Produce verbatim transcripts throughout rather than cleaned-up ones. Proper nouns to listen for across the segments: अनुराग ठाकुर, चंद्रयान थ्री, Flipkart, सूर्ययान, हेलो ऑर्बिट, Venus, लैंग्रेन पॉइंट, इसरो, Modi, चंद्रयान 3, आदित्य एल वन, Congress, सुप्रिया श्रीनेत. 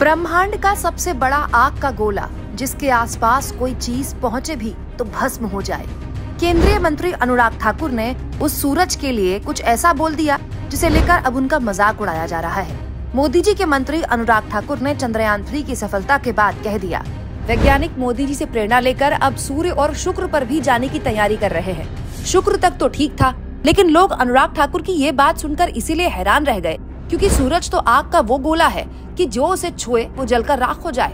ब्रह्मांड का सबसे बड़ा आग का गोला जिसके आसपास कोई चीज पहुंचे भी तो भस्म हो जाए। केंद्रीय मंत्री अनुराग ठाकुर ने उस सूरज के लिए कुछ ऐसा बोल दिया जिसे लेकर अब उनका मजाक उड़ाया जा रहा है। मोदी जी के मंत्री अनुराग ठाकुर ने चंद्रयान थ्री की सफलता के बाद कह दिया, वैज्ञानिक मोदी जी से प्रेरणा लेकर अब सूर्य और शुक्र पर भी जाने की तैयारी कर रहे हैं। शुक्र तक तो ठीक था, लेकिन लोग अनुराग ठाकुर की ये बात सुनकर इसीलिए हैरान रह गए क्योंकि सूरज तो आग का वो गोला है कि जो उसे छुए वो जलकर राख हो जाए।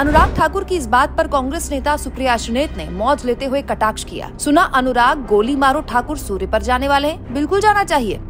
अनुराग ठाकुर की इस बात पर कांग्रेस नेता सुप्रिया श्रीनेत ने मौज लेते हुए कटाक्ष किया, सुना अनुराग, गोली मारो ठाकुर सूर्य पर जाने वाले हैं, बिल्कुल जाना चाहिए।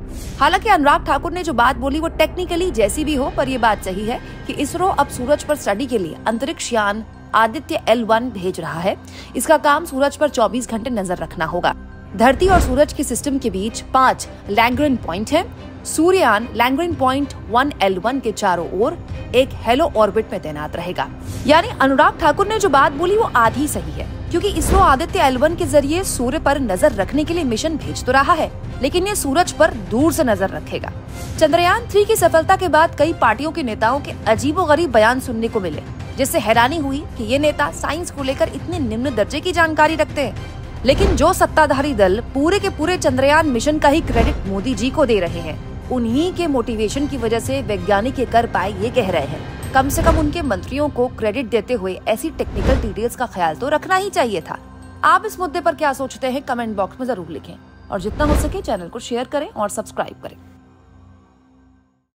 हालांकि अनुराग ठाकुर ने जो बात बोली वो टेक्निकली जैसी भी हो पर ये बात सही है कि इसरो अब सूरज पर स्टडी के लिए अंतरिक्ष यान आदित्य एल वन भेज रहा है। इसका काम सूरज पर चौबीस घंटे नजर रखना होगा। धरती और सूरज के सिस्टम के बीच पांच लैंग्रेन पॉइंट हैं। सूर्ययान लैंग्रेन पॉइंट one L one के चारों ओर एक हेलो ऑर्बिट में तैनात रहेगा। यानी अनुराग ठाकुर ने जो बात बोली वो आधी सही है क्योंकि इसरो आदित्य एल वन के जरिए सूर्य पर नजर रखने के लिए मिशन भेज तो रहा है, लेकिन ये सूरज पर दूर से नजर रखेगा। चंद्रयान थ्री की सफलता के बाद कई पार्टियों के नेताओं के अजीबोगरीब बयान सुनने को मिले, जिससे हैरानी हुई कि ये नेता साइंस को लेकर इतने निम्न दर्जे की जानकारी रखते हैं। लेकिन जो सत्ताधारी दल पूरे के पूरे चंद्रयान मिशन का ही क्रेडिट मोदी जी को दे रहे हैं, उन्हीं के मोटिवेशन की वजह से वैज्ञानिक ये कर पाए ये कह रहे हैं। कम से कम उनके मंत्रियों को क्रेडिट देते हुए ऐसी टेक्निकल डिटेल्स का ख्याल तो रखना ही चाहिए था। आप इस मुद्दे पर क्या सोचते हैं कमेंट बॉक्स में जरूर लिखें और जितना हो सके चैनल को शेयर करें और सब्सक्राइब करें।